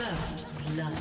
First blood.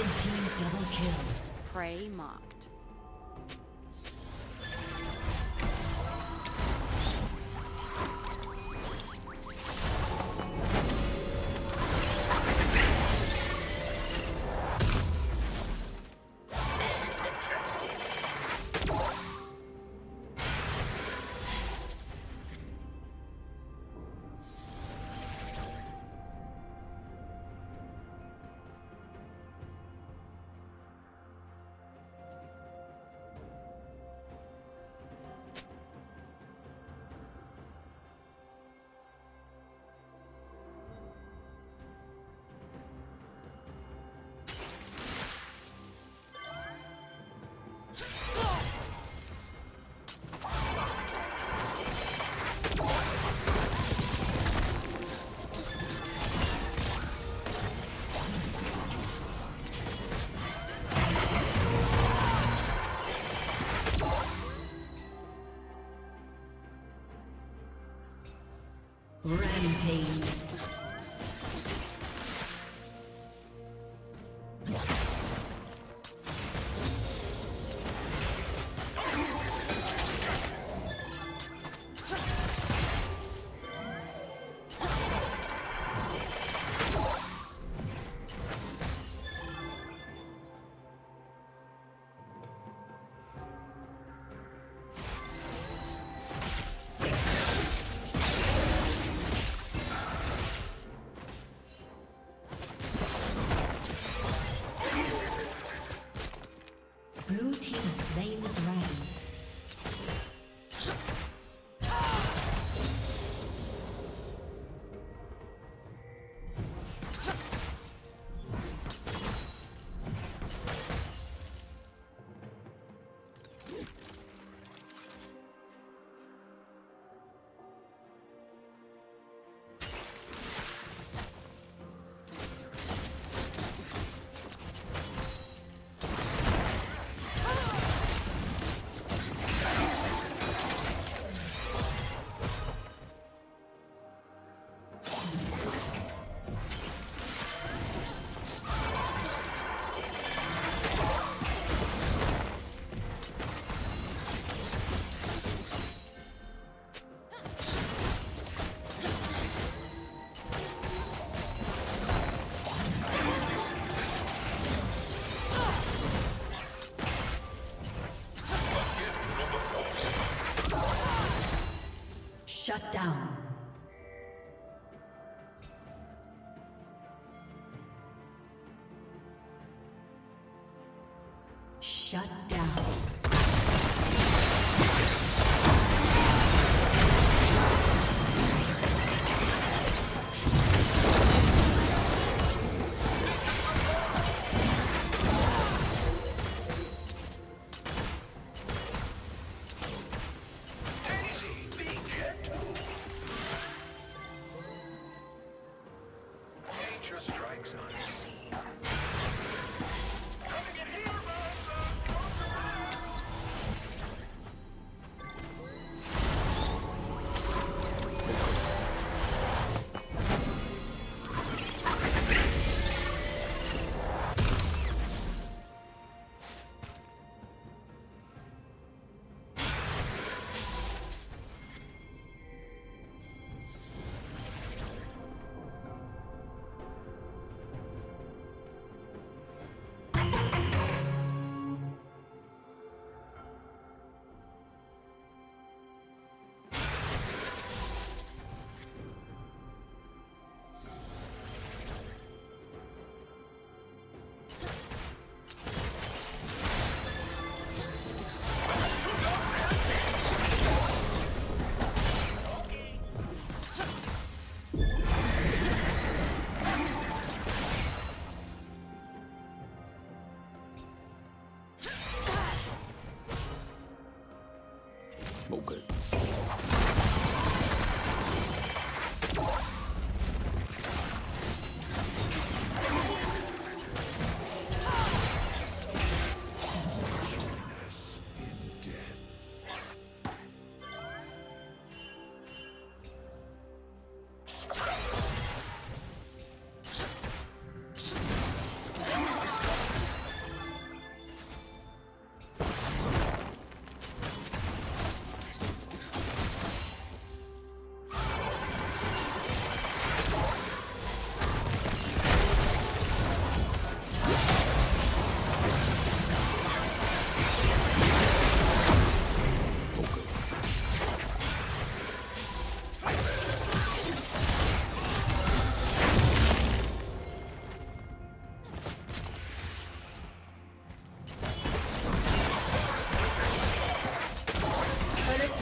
Red team double kill. Prey marked. Rampage. Shut down. Shut down.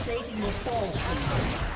Demonstrating your false.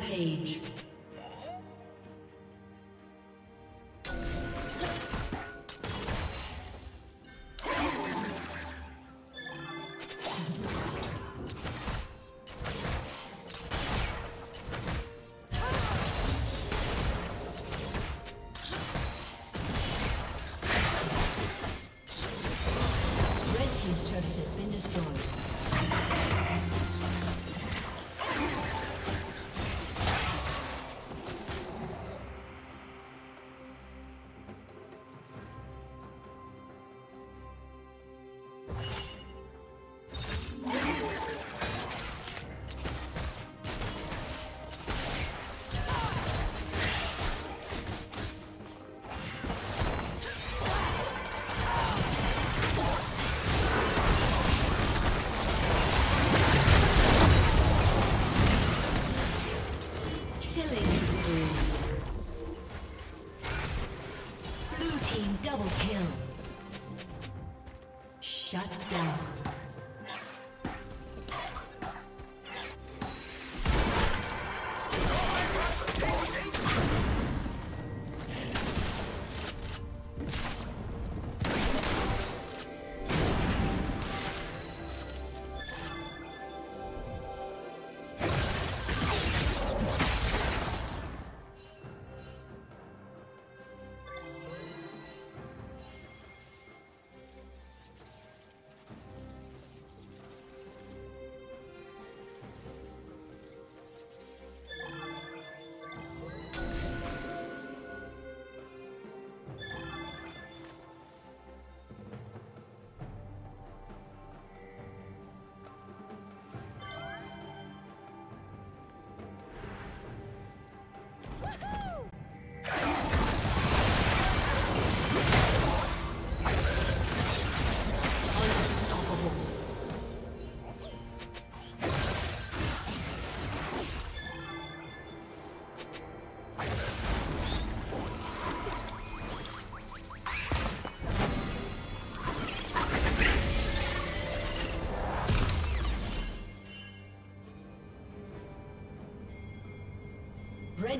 Page.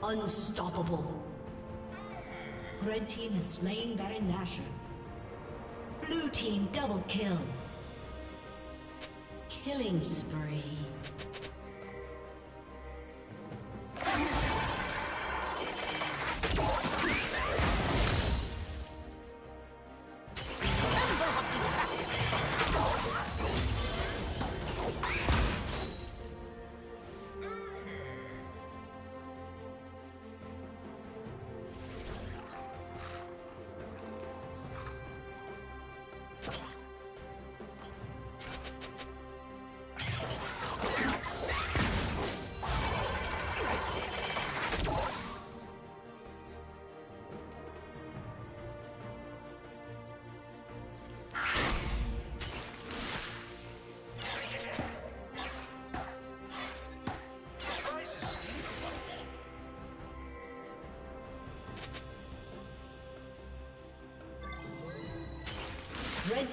Unstoppable. Red team has slain Baron Nashor. Blue team double kill. Killing spree. Red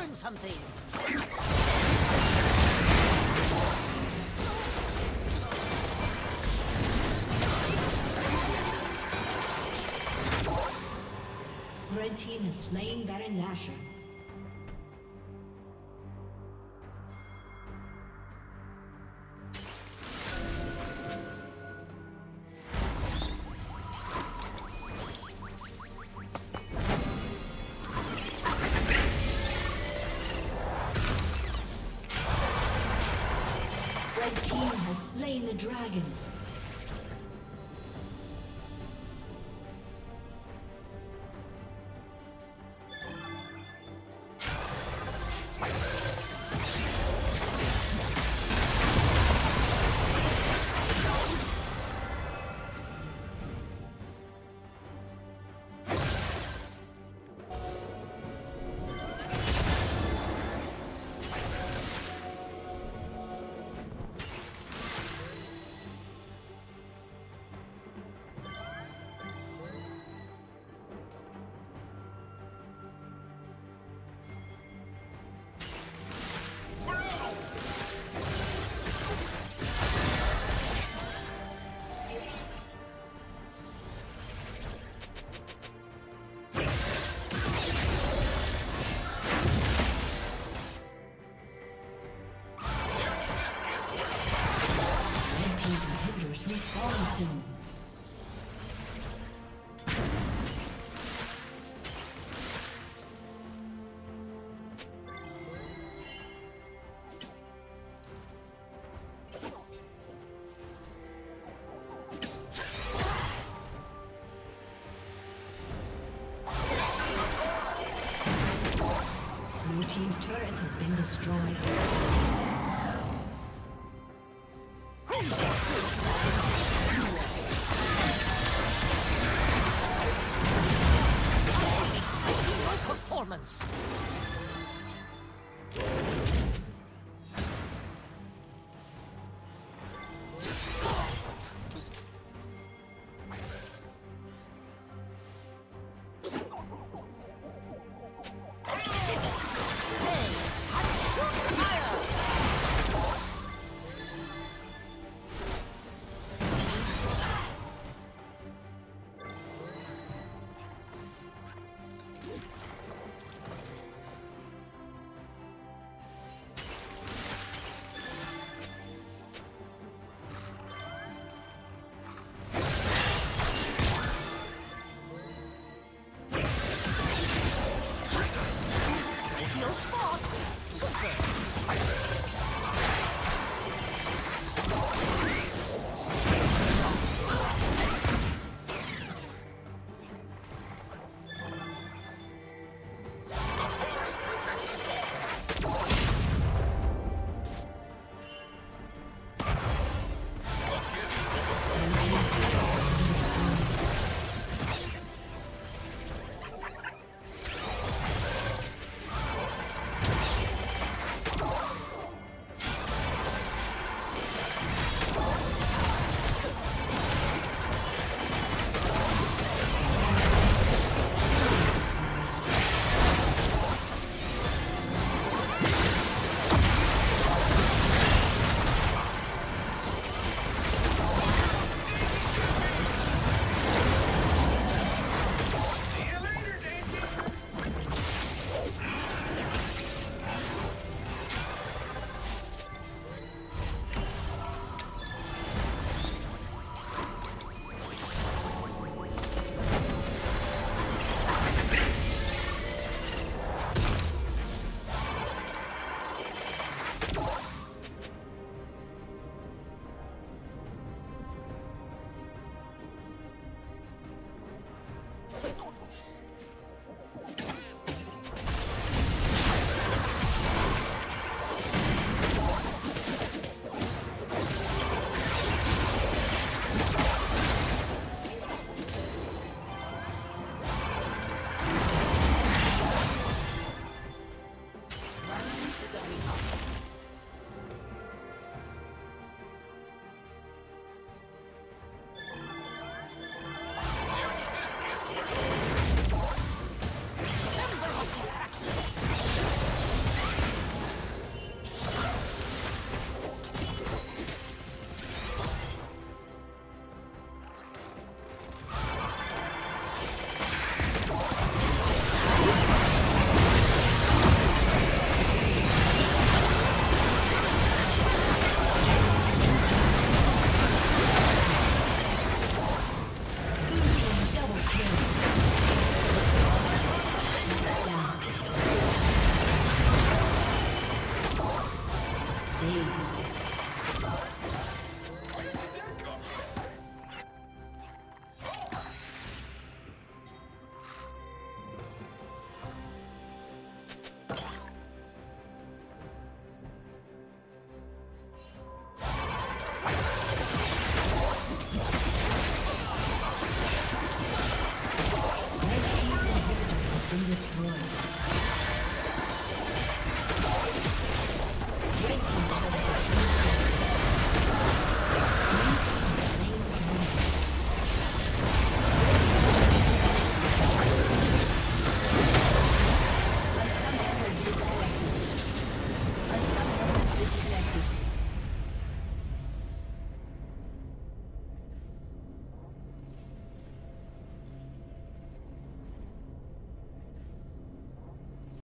learn something. Red team has slain Baron Nashor. Red team has slain the dragon. Team's turret has been destroyed. destroyed.